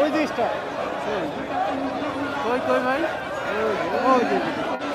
Oi, Disto. Oi, vai. Oi,